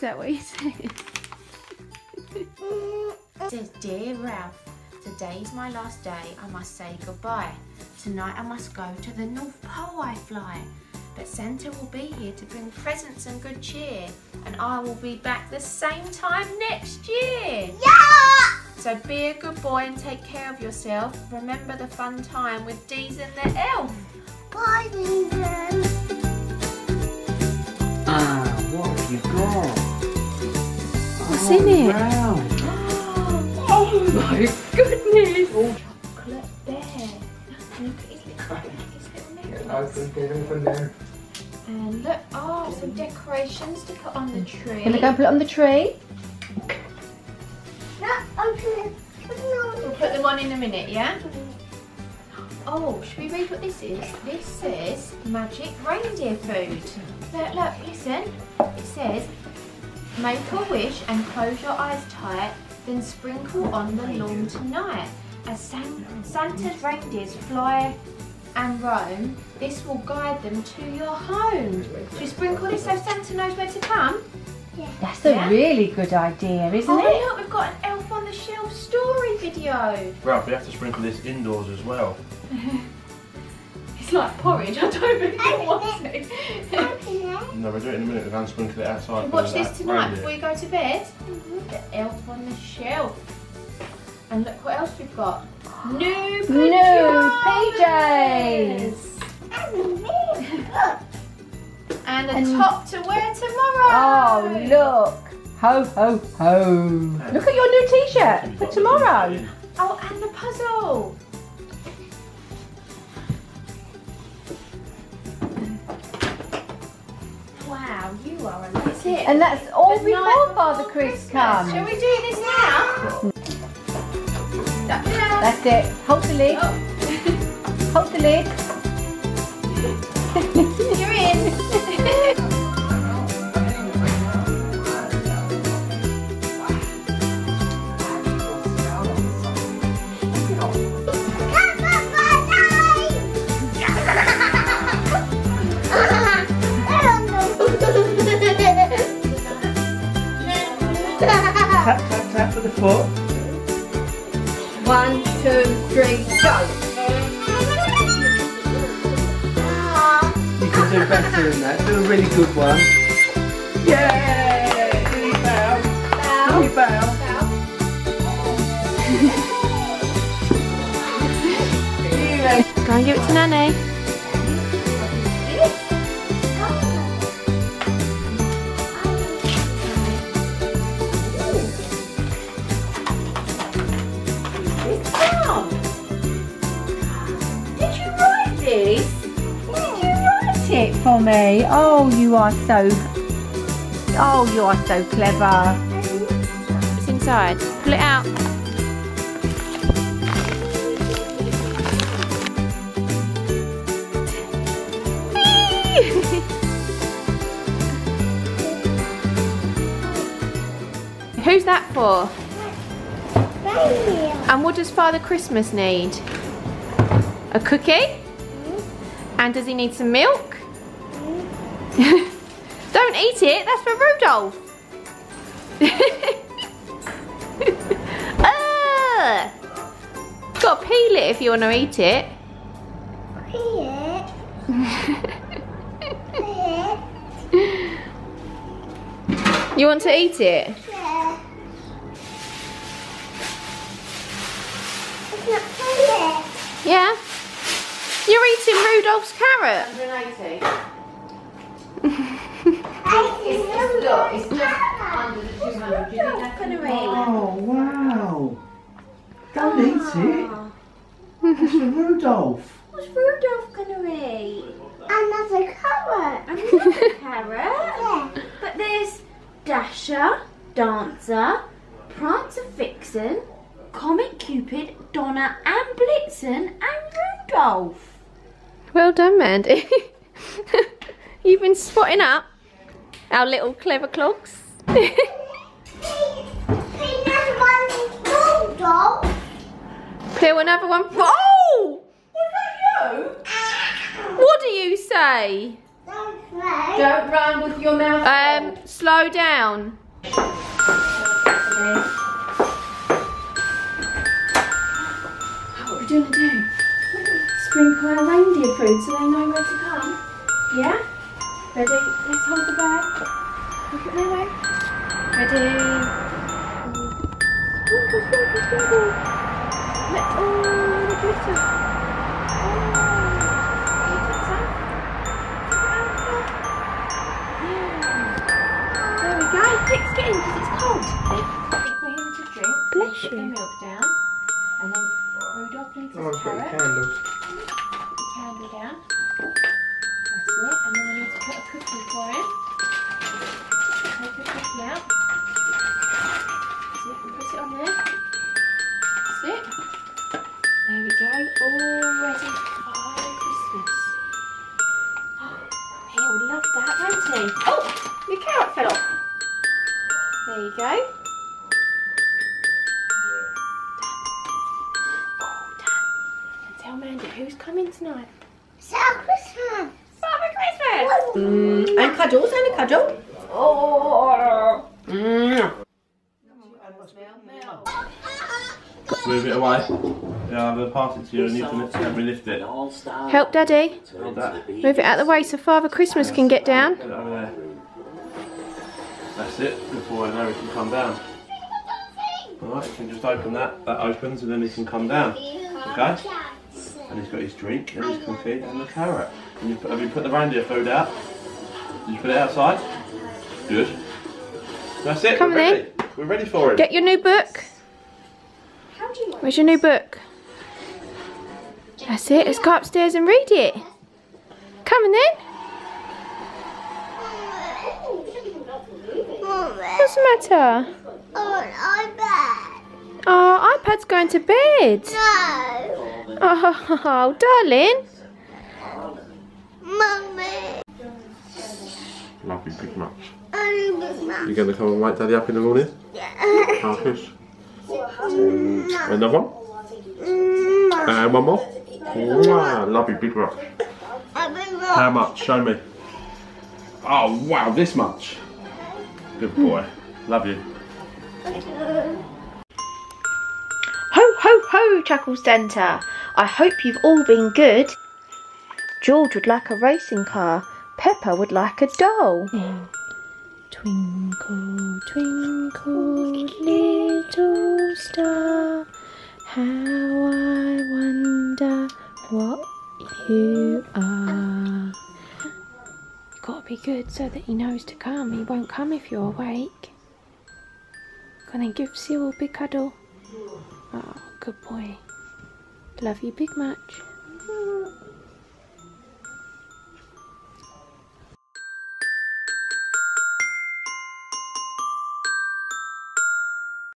Is that what you said? Says, "Dear Ralph, today is my last day. I must say goodbye. Tonight I must go to the North Pole I fly. But Santa will be here to bring presents and good cheer. And I will be back the same time next year. Yeah! So be a good boy and take care of yourself. Remember the fun time with Deez and the elf. Bye, Deez." Ah, what have you got? What's in it? Wow. Oh my goodness. Oh. Chocolate bear. Look at his little necklace. And look, oh, some decorations to put on the tree. Gonna go put it on the tree? We'll put them on in a minute, yeah? Oh, should we read what this is? This says magic reindeer food. Look, look, listen. It says, "Make a wish and close your eyes tight, then sprinkle on the lawn tonight. As Santa's reindeers fly and roam, this will guide them to your home." Should we sprinkle this so Santa knows where to come? Yeah. That's a really good idea, isn't it? Oh, look, we've got an elf on the shelf story video. Ralph, we have to sprinkle this indoors as well. It's like porridge, I don't really want to. No, we'll do it in a minute, we're going to sprinkle it outside. And watch this tonight before you go to bed. The elf on the shelf. And look what else we've got. New PJs. And a top to wear tomorrow. Oh, look. Ho, ho, ho. Look at your new T-shirt for tomorrow. Oh, and the puzzle. Wow, you are amazing. And that's all before Father Chris comes. Shall we do this now? That's it. Hold the lid. Oh. Hold the lid. You're in. Tap, tap, tap with the foot. 1, 2, 3, go! You can do better than that. Do a really good one. Yay! Do you bow? Bow. Do you bow? Bow. Go and give it to Nanny. For me. Oh, you are so. Oh, you are so clever. It's inside. Pull it out. Who's that for? And what does Father Christmas need? A cookie? And does he need some milk? Don't eat it, that's for Rudolph. You've got to peel it if you want to eat it. Peel it? Peel it? You want to eat it? Yeah. It's not peel it. Yeah? You're eating Rudolph's carrot. 180. It's just under the 200. You need that kind of rain. Oh, wow. Don't eat it. It's for Rudolph. What's Rudolph going to eat? Another carrot. Another carrot? Yeah. But there's Dasher, Dancer, Prancer, Fixin', Comet, Cupid, Donna, and Blitzen, and Rudolph. Well done, Mandy. You've been spotting up our little clever clogs. Peel another one. Oh! Was that you? What do you say? No. Don't run with your mouth open. Slow down. What are we going to do? Sprinkle our reindeer food so they know where to come. Yeah? Ready? Let's hold the bag. Look at their way. Ready? Sprinkle, sprinkle, sprinkle. Let all the glitter. It's getting because it's cold. Put him to drink. Bless you. Put the milk down, and then Rudolph needs his carrot. Put the candles. Put the candle down. That's it. And then I need to put a cookie for him. Take the cookie out. That's it. And put it on there. That's it. There we go. All ready for Christmas. Oh, he'll love that, won't he? Oh, your carrot fell off. There you go. Yeah. Done. All done. And tell Mandy who's coming tonight. Father Christmas. Father Christmas. And cuddles, and a cuddle. Oh. Move it away. Yeah, I'll pass it to you and you can lift it. We lift it. Help Daddy. Help that. Move it out of the way so Father Christmas can get down. Get over there. That's it, before I know it can come down. Alright, you can just open that, that opens and then it can come down. Okay? And he's got his drink and his confit and the carrot. And have you put the reindeer food out? Did you put it outside? Good. That's it, come in. We're ready for it. Get your new book. Where's your new book? That's it, let's go upstairs and read it. Come in then. What's the matter? Oh, iPad. Oh, iPad's going to bed. No. Oh, darling. Mummy. Love you, big much. I love you, big much. You going to come and wake Daddy up in the morning? Yeah. Half-ish. Another one? And one more? Wow, love you, big much. How much? Show me. Oh, wow, this much. Good boy. Love you. Ho, ho, ho, Chuckle Centre. I hope you've all been good. George would like a racing car. Peppa would like a doll. Twinkle, twinkle, little star, how I wonder what you are. Got to be good so that he knows to come. He won't come if you're awake. Gonna give Cyril a big cuddle. Oh, good boy. Love you big much.